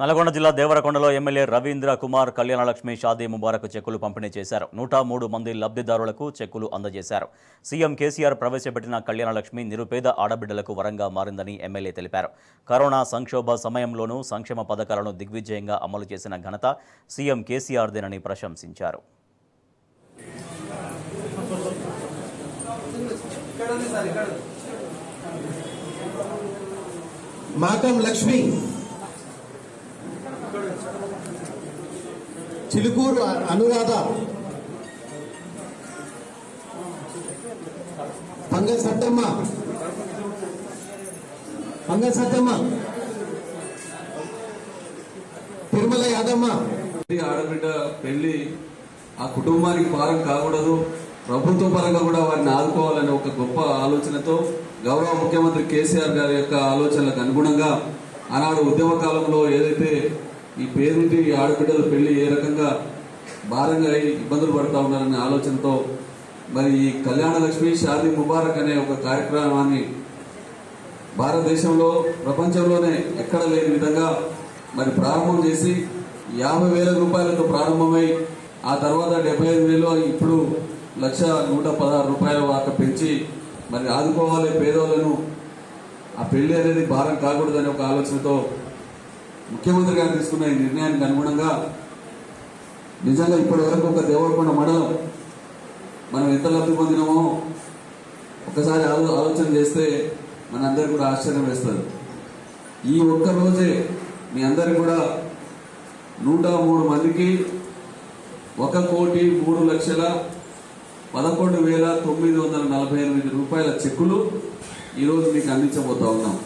నల్గొండ జిల్లా దేవరకొండలో ఎమ్మెల్యే రవీంద్ర కుమార్ కళ్యాణ లక్ష్మి షాదీ ముబారక్ చెక్కులు పంపిణీ చేశారు. 103 మంది లబ్ధిదారులకు చెక్కులు అందజేశారు. సీఎం కేసీఆర్ ప్రవేశపెట్టిన కళ్యాణ లక్ష్మి నిరుపేద ఆడబిడ్డలకు వరంగా మారిందని ఎమ్మెల్యే తెలిపారు. కరోనా సంక్షోభ సమయంలోనూ సంక్షేమ పథకాలను దిగ్విజయంగా అమలు చేసిన ఘనత సీఎం కేసీఆర్ దేనని ప్రశంసించారు. चिलकूर अनुराध पंगल सत्तम्मा तिर्मल यादम्मा आड़बिड पेल्ली आ कुटुंबानिकी पारं काकूडदु ప్రభుత్వ పరంగా కూడా వారిని ఆదుకోవాలనే ఒక గొప్ప ఆలోచనతో గౌరవ ముఖ్యమంత్రి కేసీఆర్ గారి యొక్క ఆలోచనలకు అనుగుణంగా ఆనాడు ఉద్యమ కాలంలో ఏదైతే ఈ పేరుంటి ఆడబిడ్డల పెళ్లి ఏ రకంగా భారంగా ఇబ్బందులు పడతా ఉన్నారనే ఆలోచనతో మరి ఈ కళ్యాణ లక్ష్మి షాదీ ముబారక్ అనే ఒక కార్యక్రమాన్ని భారతదేశంలో ప్రపంచంలోనే ఎక్కడ లేని విధంగా మరి ప్రారంభం చేసి 50,000 రూపాయలతో ప్రారంభమై ఆ తర్వాత 75,000 ఇప్పుడు 1,116 రూపాయల దాకా పెంచి మరి ఆదుకోవాలి పేదోళ్లను. ఆ పెళ్లి అనేది భారం కాకూడదనే ఒక ఆలోచనతో ముఖ్యమంత్రి గారు తీసుకున్న ఈ నిర్ణయానికి అనుగుణంగా నిజంగా ఇప్పటి వరకు ఒక దేవరకొండ మండలం మనం ఎంత లబ్ధి పొందినామో ఒకసారి ఆలోచన చేస్తే మనందరూ కూడా ఆశ్చర్యం వేస్తారు. ఈ ఒక్క రోజే మీ అందరికీ కూడా 103 మందికి 1,03,11,948 రూపాయల చెక్కులు ఈరోజు మీకు అందించబోతా ఉన్నాం.